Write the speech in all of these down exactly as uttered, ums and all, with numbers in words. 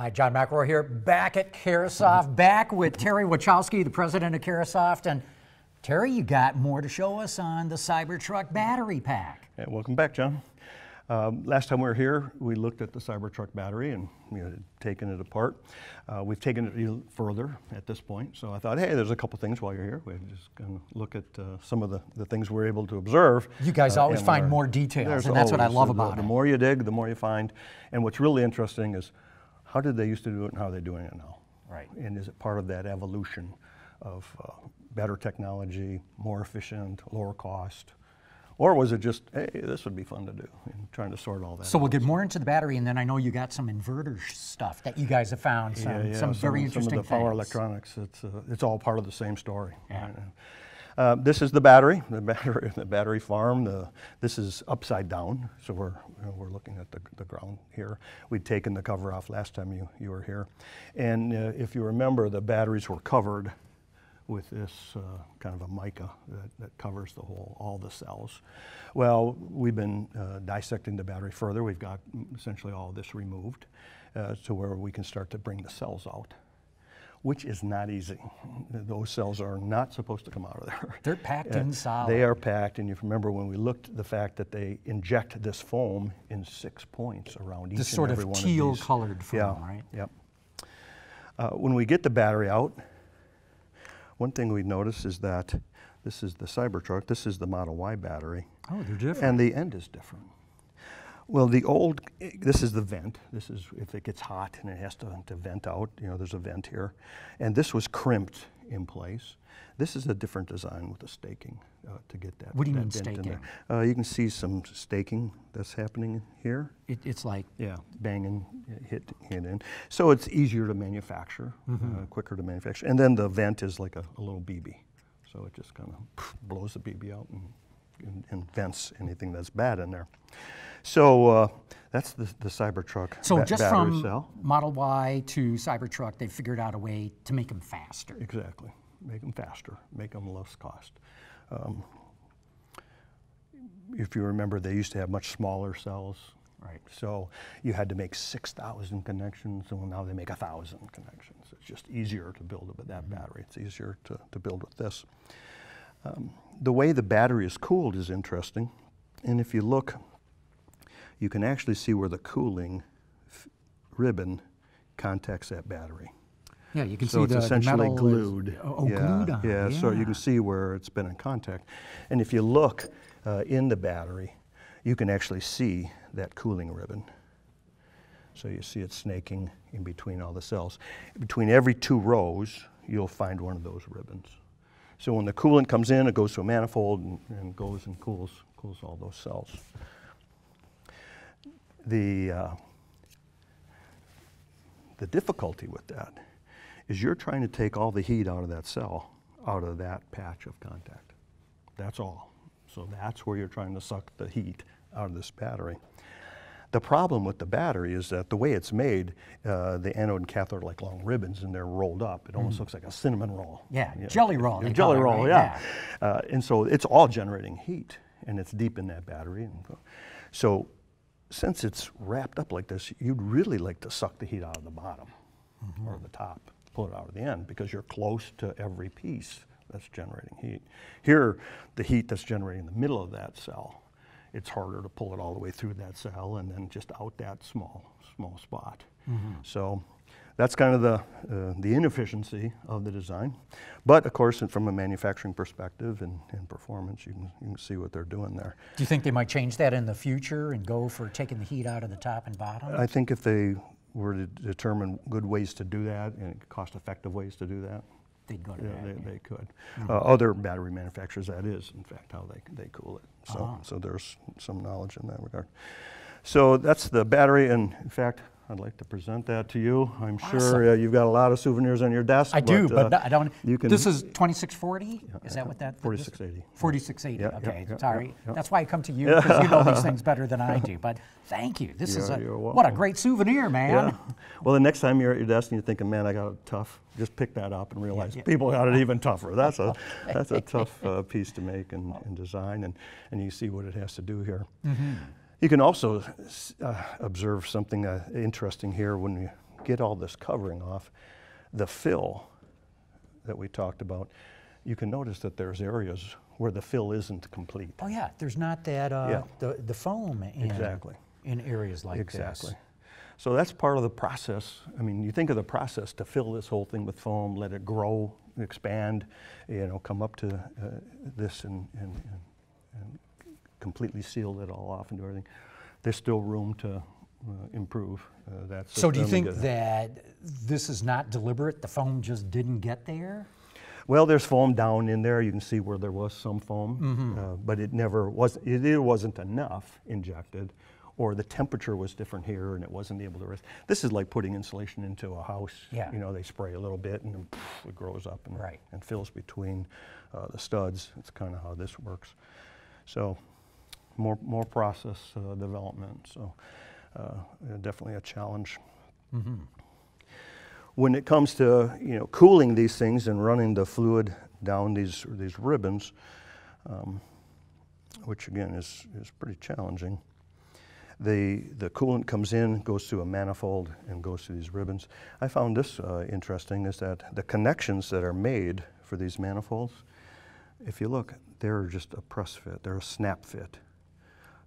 Hi, John McElroy here, back at Caresoft, back with Terry Wachowski, the president of Caresoft. And Terry, you got more to show us on the Cybertruck battery pack. Hey, welcome back, John. Um, last time we were here, we looked at the Cybertruck battery and you know, taken it apart. Uh, we've taken it further at this point. So I thought, hey, there's a couple things while you're here. We're just going to look at uh, some of the, the things we're able to observe. You guys uh, always find our, more details, and that's always what I love the, about the, it. The more you dig, the more you find. And what's really interesting is, how did they used to do it and how are they doing it now? Right. And is it part of that evolution of uh, better technology, more efficient, lower cost? Or was it just, hey, this would be fun to do, and trying to sort all that So out. We'll get more into the battery, and then I know you got some inverter stuff that you guys have found, some, yeah, yeah. some, some very some interesting things. Some of the power electronics, it's, uh, it's all part of the same story. Yeah. Right? Uh, this is the battery, the battery, the battery farm. The, this is upside down, so we're you know, we're looking at the, the ground here. We'd taken the cover off last time you you were here, and uh, if you remember, the batteries were covered with this uh, kind of a mica that, that covers the whole all the cells. Well, we've been uh, dissecting the battery further. We've got essentially all this removed uh, to where we can start to bring the cells out, which is not easy. Those cells are not supposed to come out of there. They're packed in solid. They are packed, and you remember when we looked at the fact that they inject this foam in six points around this each and every one of these. This sort of teal-colored foam, yeah, right? Yep. Uh, when we get the battery out, one thing we notice is that this is the Cybertruck, this is the Model Y battery. Oh, they're different. And the end is different. Well, the old, this is the vent. This is if it gets hot and it has to, to vent out, you know, there's a vent here. And this was crimped in place. This is a different design with a staking uh, to get that. What do you mean staking? Uh, you can see some staking that's happening here. It, it's like? Yeah, banging, hit, hit in. So it's easier to manufacture, mm-hmm. uh, quicker to manufacture. And then the vent is like a, a little B B. So it just kind of blows the B B out and, and, and vents anything that's bad in there. So uh, that's the, the Cybertruck. So just from cell. Model Y to Cybertruck, they figured out a way to make them faster. Exactly, make them faster, make them less cost. Um, if you remember, they used to have much smaller cells. Right. So you had to make six thousand connections, and well, now they make one thousand connections. It's just easier to build with that battery. It's easier to, to build with this. Um, the way the battery is cooled is interesting, and if you look, you can actually see where the cooling f ribbon contacts that battery. Yeah, you can so see the So it's essentially the metal glued. Is, oh, oh yeah, glued on. Yeah, yeah, so you can see where it's been in contact. And if you look uh, in the battery, you can actually see that cooling ribbon. So you see it snaking in between all the cells. Between every two rows, you'll find one of those ribbons. So when the coolant comes in, it goes to a manifold and, and goes and cools, cools all those cells. The, uh, the difficulty with that is you're trying to take all the heat out of that cell, out of that patch of contact. That's all. So that's where you're trying to suck the heat out of this battery. The problem with the battery is that the way it's made, uh, the anode and cathode are like long ribbons and they're rolled up. It almost mm. looks like a cinnamon roll. Yeah, yeah. jelly roll. Yeah, jelly roll, right? yeah. yeah. Uh, and so it's all generating heat and it's deep in that battery. And so since it's wrapped up like this, you'd really like to suck the heat out of the bottom mm-hmm. or the top, pull it out of the end, because you're close to every piece that's generating heat. Here, the heat that's generating in the middle of that cell, it's harder to pull it all the way through that cell and then just out that small, small spot. Mm-hmm. So that's kind of the, uh, the inefficiency of the design. But of course, and from a manufacturing perspective and, and performance, you can, you can see what they're doing there. Do you think they might change that in the future and go for taking the heat out of the top and bottom? I think if they were to determine good ways to do that and cost-effective ways to do that, they'd go to yeah, that, they, yeah. they could. Mm-hmm. uh, other battery manufacturers, that is, in fact, how they, they cool it. So, uh-huh. so there's some knowledge in that regard. So that's the battery, and in fact, I'd like to present that to you. I'm awesome. sure uh, you've got a lot of souvenirs on your desk. I but, do, but uh, I don't. You can, this is twenty-six forty? Yeah, is that what that? forty-six eighty. forty-six eighty, yeah, okay, yeah, sorry. Yeah, yeah. That's why I come to you, because yeah. you know these things better than I do. But thank you. This you're, is a, what a great souvenir, man. Yeah. Well, the next time you're at your desk and you're thinking, man, I got it tough, just pick that up and realize yeah, yeah. people got it even tougher. That's a, that's a tough uh, piece to make and, and design, and, and you see what it has to do here. Mm-hmm. You can also uh, observe something uh, interesting here when you get all this covering off, the fill that we talked about, you can notice that there's areas where the fill isn't complete. Oh yeah, there's not that uh, yeah. the, the foam in, exactly. in areas like exactly. this. Exactly. So that's part of the process. I mean, you think of the process to fill this whole thing with foam, let it grow, expand, you know, come up to uh, this and, and, and, and completely seal it all off and do everything. There's still room to Uh, improve uh, that system. So do you think that this is not deliberate? The foam just didn't get there? Well, there's foam down in there. You can see where there was some foam, mm-hmm. uh, but it never was, it, it wasn't enough injected, or the temperature was different here and it wasn't able to rest. This is like putting insulation into a house. Yeah. You know, they spray a little bit and then poof, it grows up and, right. and fills between uh, the studs. It's kind of how this works. So more, more process uh, development. So. Uh, definitely a challenge. Mm-hmm. When it comes to you know cooling these things and running the fluid down these these ribbons, um, which again is is pretty challenging. The the coolant comes in, goes through a manifold, and goes through these ribbons. I found this uh, interesting is that the connections that are made for these manifolds, if you look, they're just a press fit, they're a snap fit.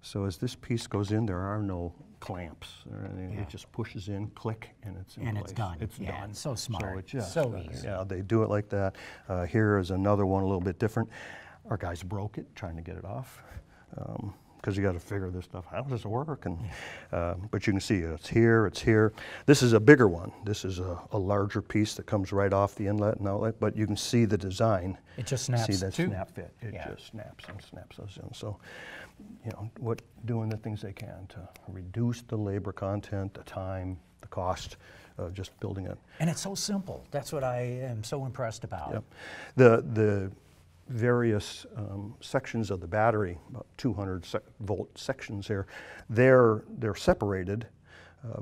So as this piece goes in, there are no clamps. Yeah. It just pushes in, click, and it's in and place. It's done. It's yeah, done. It's so smart. So, it's just so easy. Yeah, they do it like that. Uh, here is another one a little bit different. Our guys broke it trying to get it off because um, you got to figure this stuff. How does it work? And yeah. uh, but you can see it's here, it's here. This is a bigger one. This is a, a larger piece that comes right off the inlet and outlet. But you can see the design. It just snaps. See that too. snap fit. It yeah. just snaps and snaps those in. So. You know, what doing the things they can to reduce the labor content, the time, the cost of just building it. And it's so simple. That's what I am so impressed about. Yep. The the various um, sections of the battery, about two hundred volt sections here, they're they're separated, uh,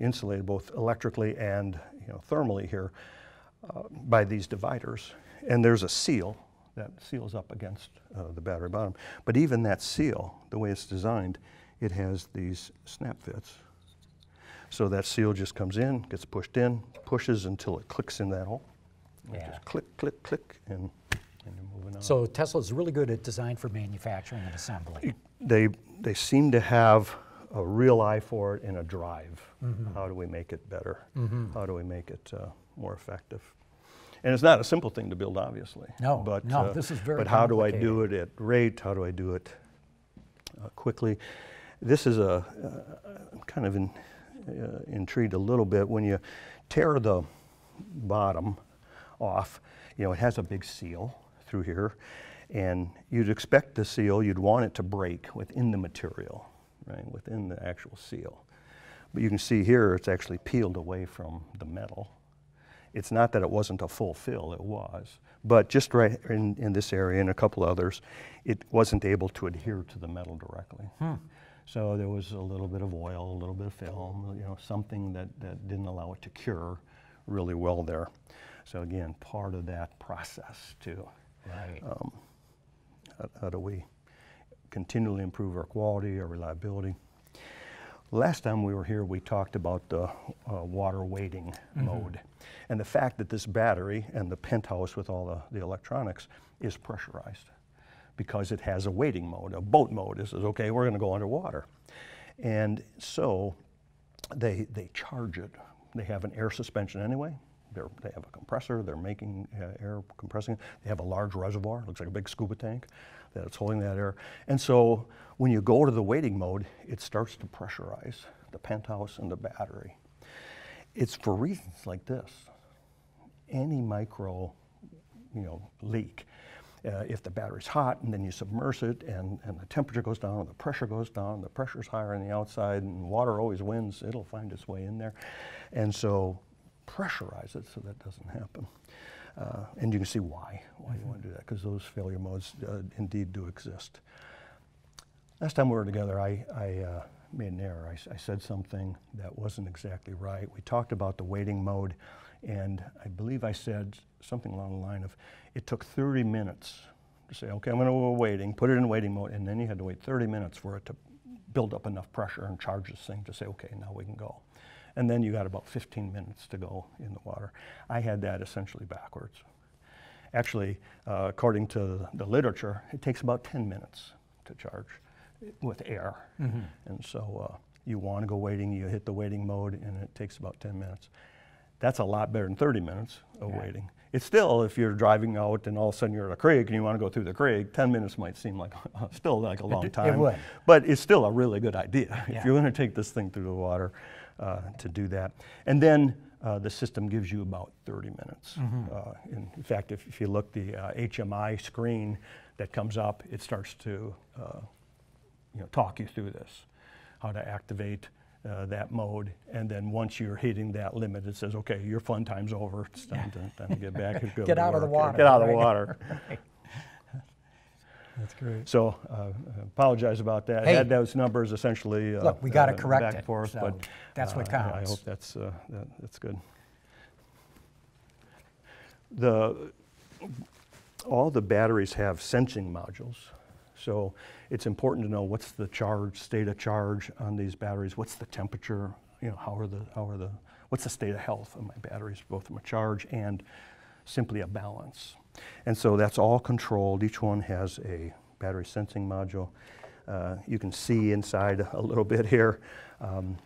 insulated both electrically and you know thermally here uh, by these dividers. And there's a seal that seals up against uh, the battery bottom. But even that seal, the way it's designed, it has these snap fits. So that seal just comes in, gets pushed in, pushes until it clicks in that hole. Yeah. Just click, click, click, and, and you're moving on. So Tesla's really good at design for manufacturing and assembly. They, they seem to have a real eye for it and a drive. Mm-hmm. How do we make it better? Mm-hmm. How do we make it uh, more effective? And it's not a simple thing to build, obviously. No, but, no, uh, this is very But how do I do it at rate? How do I do it uh, quickly? This is a, uh, I'm kind of in, uh, intrigued a little bit. When you tear the bottom off, you know, it has a big seal through here. And you'd expect the seal, you'd want it to break within the material, right, within the actual seal. But you can see here, it's actually peeled away from the metal. It's not that it wasn't a full fill, it was. But just right in, in this area and a couple others, it wasn't able to adhere to the metal directly. Hmm. So there was a little bit of oil, a little bit of film, you know, something that, that didn't allow it to cure really well there. So again, part of that process too. Right. Um, how, how do we continually improve our quality, our reliability? Last time we were here, we talked about the uh, water weighting mm-hmm. mode. And the fact that this battery and the penthouse with all the, the electronics is pressurized because it has a weighting mode, a boat mode. It says, okay, we're gonna go underwater. And so they, they charge it. They have an air suspension anyway. They're, they have a compressor, they're making uh, air, compressing it. They have a large reservoir, looks like a big scuba tank that it's holding that air. And so when you go to the weighting mode, it starts to pressurize the penthouse and the battery. It's for reasons like this. Any micro, you know, leak, uh, if the battery's hot and then you submerge it and, and the temperature goes down and the pressure goes down, the pressure's higher on the outside and water always wins, it'll find its way in there. And so pressurize it so that doesn't happen. Uh, and you can see why, why mm-hmm. you want to do that, because those failure modes uh, indeed do exist. Last time we were together, I, I uh, made an error. I, I said something that wasn't exactly right. We talked about the waiting mode, and I believe I said something along the line of, it took thirty minutes to say, okay, I'm gonna go waiting, put it in waiting mode, and then you had to wait thirty minutes for it to build up enough pressure and charge this thing to say, okay, now we can go. and then you got about fifteen minutes to go in the water. I had that essentially backwards. Actually, uh, according to the literature, it takes about ten minutes to charge with air. Mm-hmm. And so uh, you want to go waiting, you hit the waiting mode, and it takes about ten minutes. That's a lot better than thirty minutes of yeah. waiting. It's still, if you're driving out and all of a sudden you're at a creek and you want to go through the creek, ten minutes might seem like still like a long time. It would. But it's still a really good idea. Yeah. If you're going to take this thing through the water uh, to do that. And then uh, the system gives you about thirty minutes. Mm-hmm. uh, in, in fact, if, if you look, the uh, H M I screen that comes up, it starts to uh, you know, talk you through this, how to activate Uh, that mode, and then once you're hitting that limit, it says, okay, your fun time's over. It's time to, time to get back and go Get to out work. of the water. Get out right? of the water. Right. That's great. So, uh, apologize about that. Hey. That, those numbers essentially. Uh, Look, we got to uh, correct back it. Forth, so but that's uh, what counts. I hope that's uh, that, that's good. The all the batteries have sensing modules. So it's important to know what's the charge, state of charge on these batteries, what's the temperature, you know, how are the, how are the, what's the state of health of my batteries, both from a charge and simply a balance. And so that's all controlled. Each one has a battery sensing module. Uh, you can see inside a little bit here, um,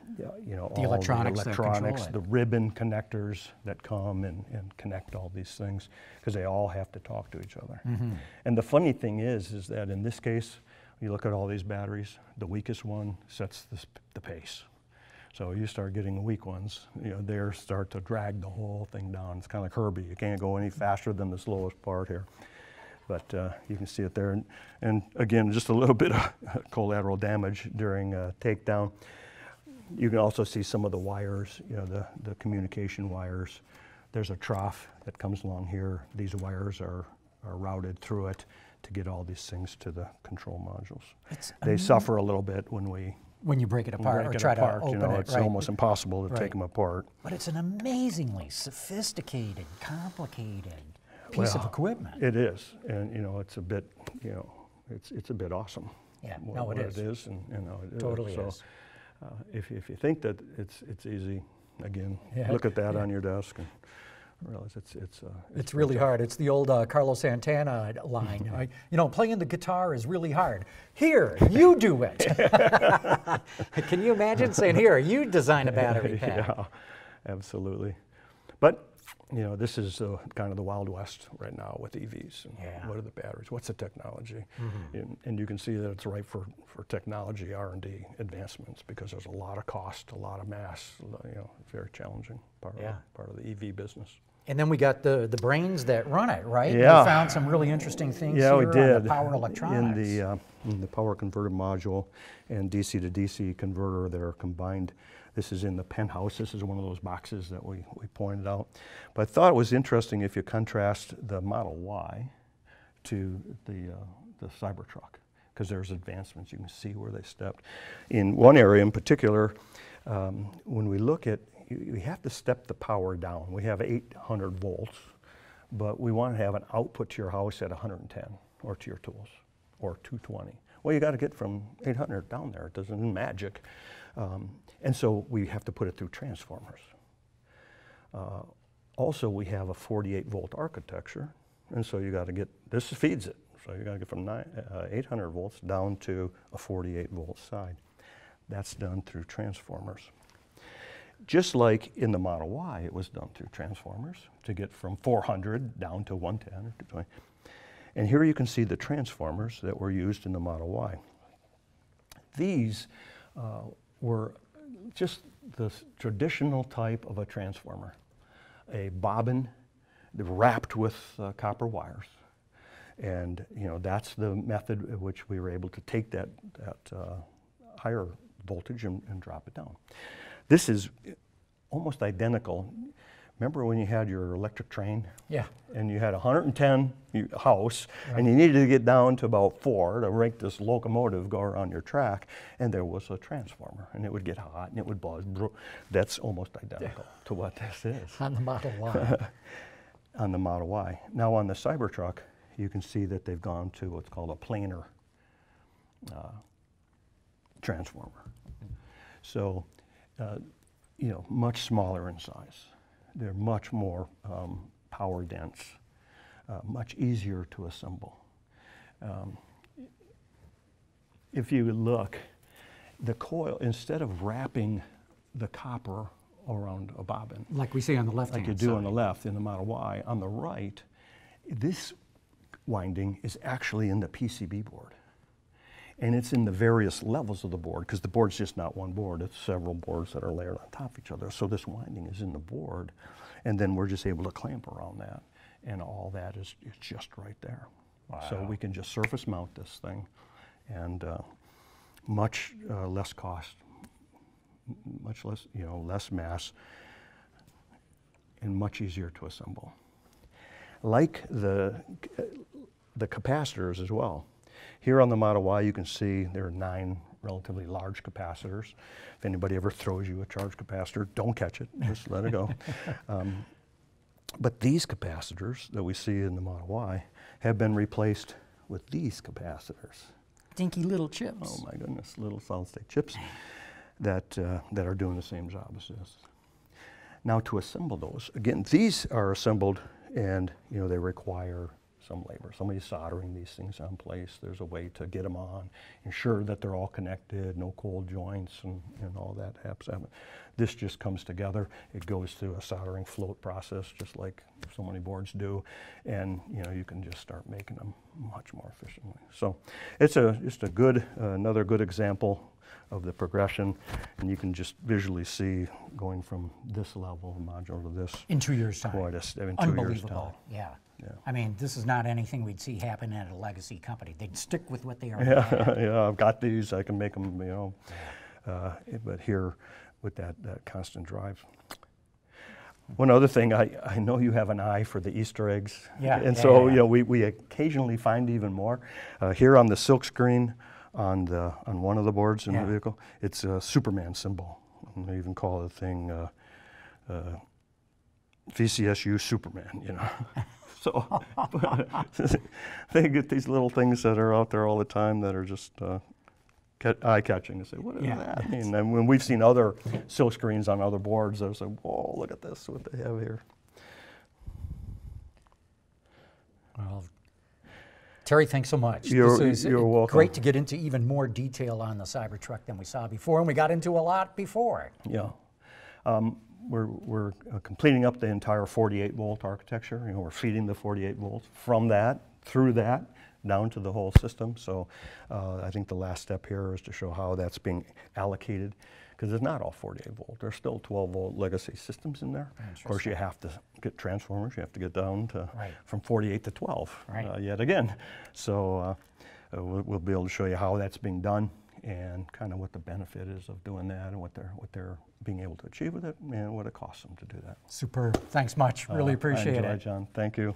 you know, the all electronics, the, electronics, the ribbon connectors that come and, and connect all these things, because they all have to talk to each other. Mm-hmm. And the funny thing is, is that in this case, you look at all these batteries, the weakest one sets the, the pace. So you start getting the weak ones, you know, they start to drag the whole thing down. It's kind of like Herbie, you can't go any faster than the slowest part here. But uh, you can see it there. And, and again, just a little bit of collateral damage during uh, takedown. You can also see some of the wires, you know, the, the communication wires. There's a trough that comes along here. These wires are, are routed through it to get all these things to the control modules. It's they amazing. suffer a little bit when we when you break it apart break or it try apart, to open you know, it. It's right. almost impossible to right. take them apart. But it's an amazingly sophisticated, complicated piece well, of equipment. It is, and you know, it's a bit, you know, it's it's a bit awesome. Yeah, what, no, it what is. It is, and you know, it totally is. is. So, uh, if if you think that it's it's easy, again, yeah. look at that yeah. on your desk and realize it's it's. Uh, it's, it's really hard. It's the old uh, Carlos Santana line. I, you know, playing the guitar is really hard. Here, you do it. Can you imagine saying, "Here, you design a battery pack"? Yeah, absolutely, but. You know, this is uh, kind of the Wild West right now with E Vs. And yeah. What are the batteries? What's the technology? Mm-hmm. and, and you can see that it's ripe for, for technology R and D advancements because there's a lot of cost, a lot of mass, you know, very challenging part, yeah. of, part of the E V business. And then we got the, the brains that run it, right? Yeah. We found some really interesting things yeah, here we did. on the power electronics. In the, uh, in the power converter module and D C to D C converter that are combined. This is in the penthouse. This is one of those boxes that we, we pointed out. But I thought it was interesting if you contrast the Model Y to the, uh, the Cybertruck, because there's advancements. You can see where they stepped. In one area in particular, um, when we look at, we have to step the power down. We have eight hundred volts, but we want to have an output to your house at one hundred ten, or to your tools, or two twenty. Well, you got to get from eight hundred down there. It doesn't magic. Um, and so we have to put it through transformers. Uh, also, we have a forty-eight volt architecture, and so you got to get, this feeds it. So you got to get from nine, uh, eight hundred volts down to a forty-eight volt side. That's done through transformers. Just like in the Model Y, it was done through transformers to get from four hundred down to one ten or two twenty. And here you can see the transformers that were used in the Model Y. These uh, were just the traditional type of a transformer, a bobbin wrapped with uh, copper wires. And you know, that's the method in which we were able to take that, that uh, higher voltage and, and drop it down. This is almost identical. Remember when you had your electric train? Yeah. And you had one hundred ten house, right. and you needed to get down to about four to make this locomotive go around your track, and there was a transformer, and it would get hot, and it would buzz. That's almost identical yeah. to what this is. On the Model Y. On the Model Y. Now on the Cybertruck, you can see that they've gone to what's called a planar uh, transformer. So. Uh, you know, much smaller in size. They're much more um, power dense, uh, much easier to assemble. Um, if you look, the coil, instead of wrapping the copper around a bobbin, like we see on the left, like you do side. on the left in the Model Y, on the right, this winding is actually in the P C B board. And it's in the various levels of the board, because the board's just not one board, it's several boards that are layered on top of each other. So this winding is in the board, and then we're just able to clamp around that, and all that is, is just right there. Wow. So we can just surface mount this thing, and uh, much uh, less cost, much less, you know, less mass, and much easier to assemble. Like the, the capacitors as well. Here on the Model Y, you can see there are nine relatively large capacitors. If anybody ever throws you a charge capacitor, don't catch it, just let it go. Um, but these capacitors that we see in the Model Y have been replaced with these capacitors. Dinky little chips. Oh my goodness, little solid-state chips that, uh, that are doing the same job as this. Now to assemble those, again, these are assembled and, you know, they require some labor. Somebody's soldering these things on place. There's a way to get them on, ensure that they're all connected, no cold joints, and, and all that happens. This just comes together. It goes through a soldering float process, just like so many boards do, and you know you can just start making them much more efficiently. So it's a just a good uh, another good example of the progression, and you can just visually see going from this level of module to this in two years time. Quite a, I mean, two years time. Yeah. Yeah. I mean, this is not anything we'd see happen at a legacy company. They'd stick with what they are. Yeah, yeah, I've got these. I can make them, you know. Uh, but here, with that, that constant drive. One other thing, I, I know you have an eye for the Easter eggs. Yeah. And yeah, so, yeah. you know, we, we occasionally find even more. Uh, here on the silk screen on, the, on one of the boards in yeah. the vehicle, it's a Superman symbol. And they even call the thing uh, uh, V C S U Superman, you know. So they get these little things that are out there all the time that are just uh, eye-catching to say, what does yeah. that mean? And when we've seen other silk screens on other boards, they'll say, whoa, look at this, what they have here. Well, Terry, thanks so much. You're, this is you're welcome. Great to get into even more detail on the Cybertruck than we saw before, and we got into a lot before. Yeah. Um, We're, we're uh, completing up the entire forty-eight volt architecture. You know, we're feeding the forty-eight volts from that, through that, down to the whole system. So uh, I think the last step here is to show how that's being allocated, because it's not all forty-eight volt. There's still twelve volt legacy systems in there. Of course, you have to get transformers. You have to get down to right. from forty-eight to twelve right. uh, yet again. So uh, we'll, we'll be able to show you how that's being done, and kind of what the benefit is of doing that, and what they're what they're being able to achieve with it, and what it costs them to do that. Superb. Thanks much. Really uh, appreciate I enjoy it, John. Thank you.